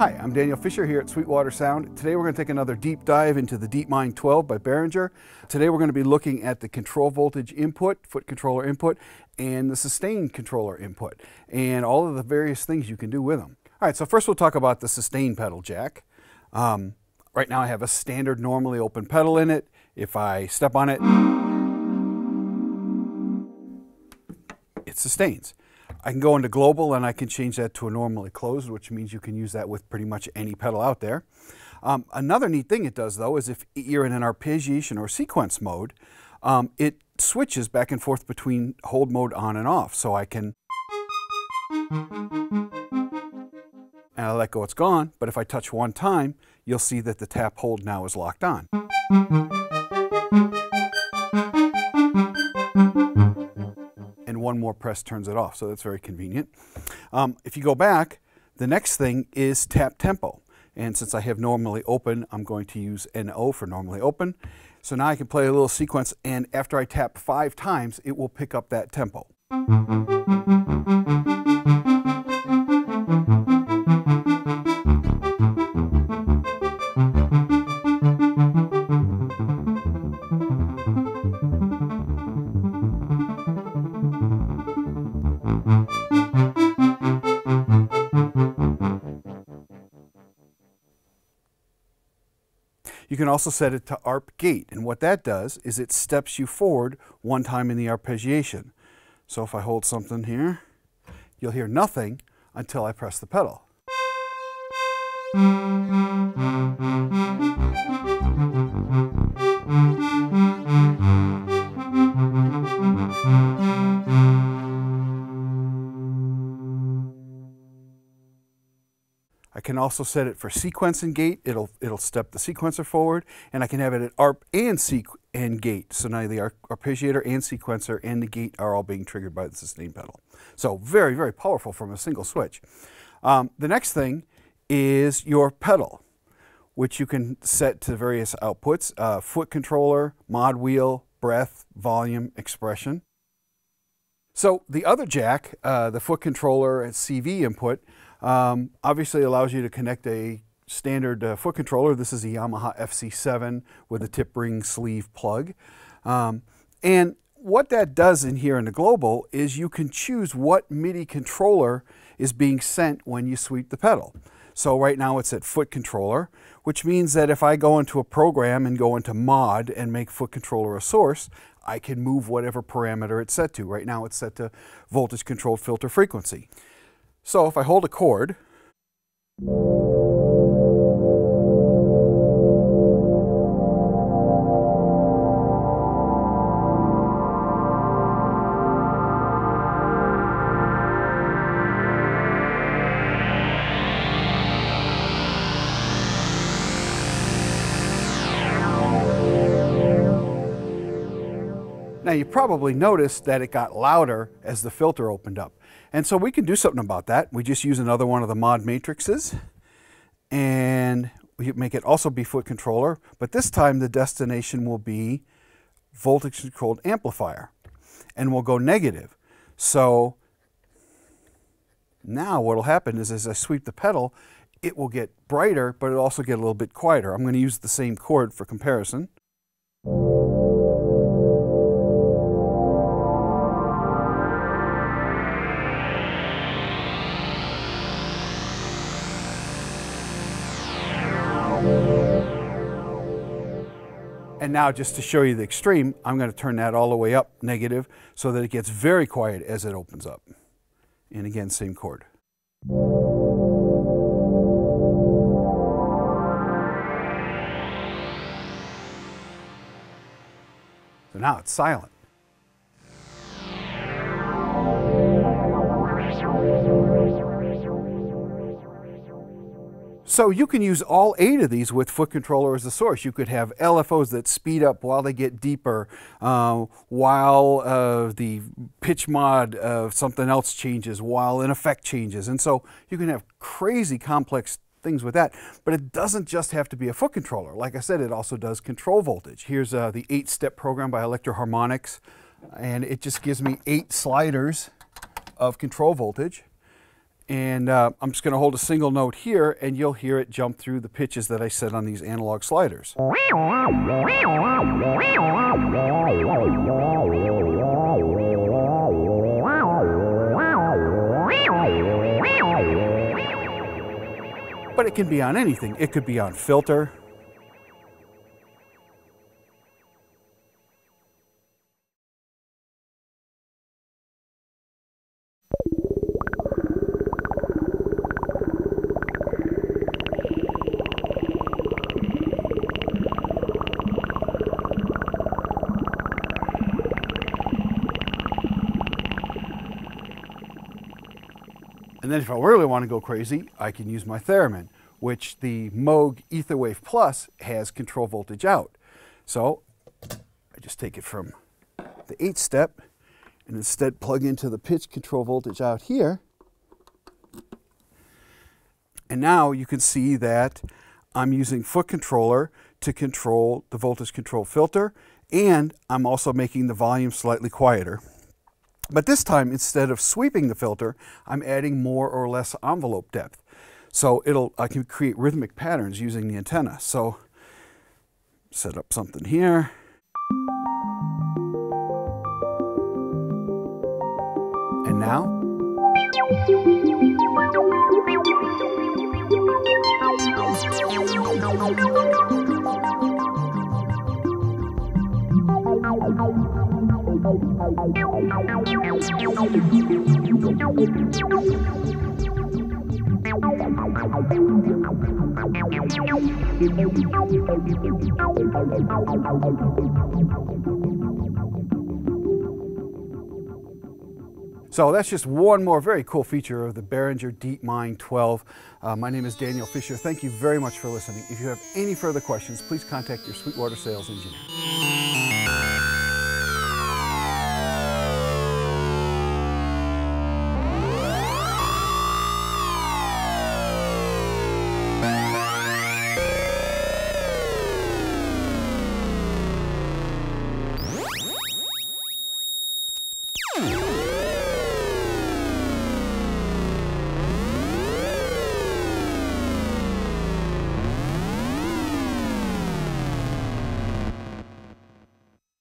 Hi, I'm Daniel Fisher here at Sweetwater Sound. Today we're going to take another deep dive into the DeepMind 12 by Behringer. Today we're going to be looking at the control voltage input, foot controller input, and the sustain controller input, and all of the various things you can do with them. All right, so first we'll talk about the sustain pedal jack. Right now I have a standard normally open pedal in it. If I step on it, it sustains. I can go into global and I can change that to a normally closed, which means you can use that with pretty much any pedal out there. Another neat thing it does though is if you're in an arpeggiation or sequence mode, it switches back and forth between hold mode on and off. So I can, and I let go, it's gone. But if I touch one time, you'll see that the tap hold now is locked on. One more press turns it off, so that's very convenient. If you go back, the next thing is tap tempo. And since I have normally open, I'm going to use NO for normally open. So now I can play a little sequence, and after I tap 5 times, it will pick up that tempo. You can also set it to ARP gate, and what that does is it steps you forward one time in the arpeggiation. So if I hold something here, you'll hear nothing until I press the pedal. I can also set it for sequence and gate. It'll step the sequencer forward, and I can have it at ARP and gate. So now the arpeggiator and sequencer and the gate are all being triggered by the sustain pedal. So very, very powerful from a single switch. The next thing is your pedal, which you can set to various outputs, foot controller, mod wheel, breath, volume, expression. So the other jack, the foot controller and CV input, obviously allows you to connect a standard foot controller. This is a Yamaha FC-7 with a tip ring sleeve plug. And what that does in here in the global is you can choose what MIDI controller is being sent when you sweep the pedal. So right now it's at foot controller, which means that if I go into a program and go into mod and make foot controller a source, I can move whatever parameter it's set to. Right now it's set to voltage controlled filter frequency. So if I hold a chord, now you probably noticed that it got louder as the filter opened up. And so we can do something about that. We just use another one of the mod matrices, and we make it also be foot controller, but this time the destination will be voltage controlled amplifier, and we'll go negative. So now what'll happen is as I sweep the pedal, it will get brighter, but it'll also get a little bit quieter. I'm going to use the same chord for comparison. And now just to show you the extreme, I'm going to turn that all the way up negative so that it gets very quiet as it opens up. And again, same chord. So now it's silent. So you can use all 8 of these with foot controller as a source. You could have LFOs that speed up while they get deeper, while the pitch mod of something else changes, while an effect changes. And so you can have crazy complex things with that, but it doesn't just have to be a foot controller. Like I said, it also does control voltage. Here's the 8-step program by Electro Harmonix, and it just gives me 8 sliders of control voltage. And I'm just going to hold a single note here, and you'll hear it jump through the pitches that I set on these analog sliders. But it can be on anything. It could be on filter. And then if I really want to go crazy, I can use my theremin, which the Moog Etherwave Plus has control voltage out. So I just take it from the 8-step and instead plug into the pitch control voltage out here. And now you can see that I'm using foot controller to control the voltage control filter, and I'm also making the volume slightly quieter. But this time, instead of sweeping the filter, I'm adding more or less envelope depth. So I can create rhythmic patterns using the antenna. So set up something here. And now. So that's just one more very cool feature of the Behringer DeepMind 12. My name is Daniel Fisher. Thank you very much for listening. If you have any further questions, please contact your Sweetwater sales engineer.